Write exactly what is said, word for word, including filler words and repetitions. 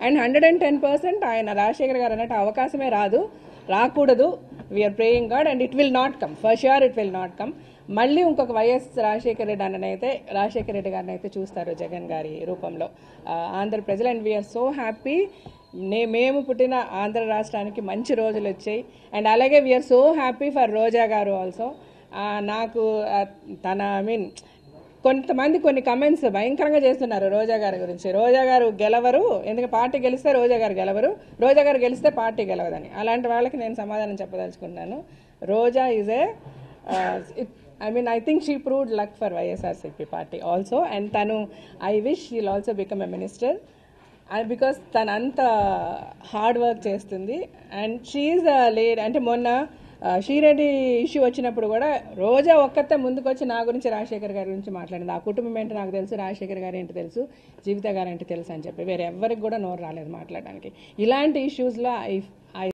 And one hundred ten percent ayana Rajashekhar garu annattu avakasame raadu raakudadu. We are praying God and it will not come. For sure it will not come. మళ్ళీ ఇంకొక YS Rajasekhara Reddy అన్ననైతే రాజశేఖర రెడ్డి గారిని అయితే చూస్తారు జగన్ గారి రూపంలో ఆంధ్ర ప్రజలు. And we are so happy, నే మేము పుట్టిన ఆంధ్ర రాష్ట్రానికి మంచి రోజులు వచ్చాయి. అండ్ అలాగే we are so happy for Roja garu also. నాకు తన ఐ మీన్ కొంతమంది కొన్ని కమెంట్స్ భయంకరంగా చేస్తున్నారు రోజా గారి గురించి. రోజా గారు గెలవరు, ఎందుకంటే పార్టీ గెలిస్తే రోజా గారు గెలవరు, రోజా గారు గెలిస్తే పార్టీ గెలవదని. అలాంటి వాళ్ళకి నేను సమాధానం చెప్పదలుచుకున్నాను. Roja is a I mean, I think she proved luck for Y S R C P party also. And Tanu, I wish she'll also become a minister. And because Tanu anta hard work chestundi. And she is a lady. Ante monna Shiredi issue vachinappudu kuda Roja okkatte munduku vachi na gurinchi Rajashekhar garu gurinchi maatladindi. Aa kutumbam ento naaku telusu, Rajashekhar garu ento telusu, Jeevitha garu ento telusu ani cheppi vere evvariki kuda noru raaledu maatladaniki. Ilanti issues lo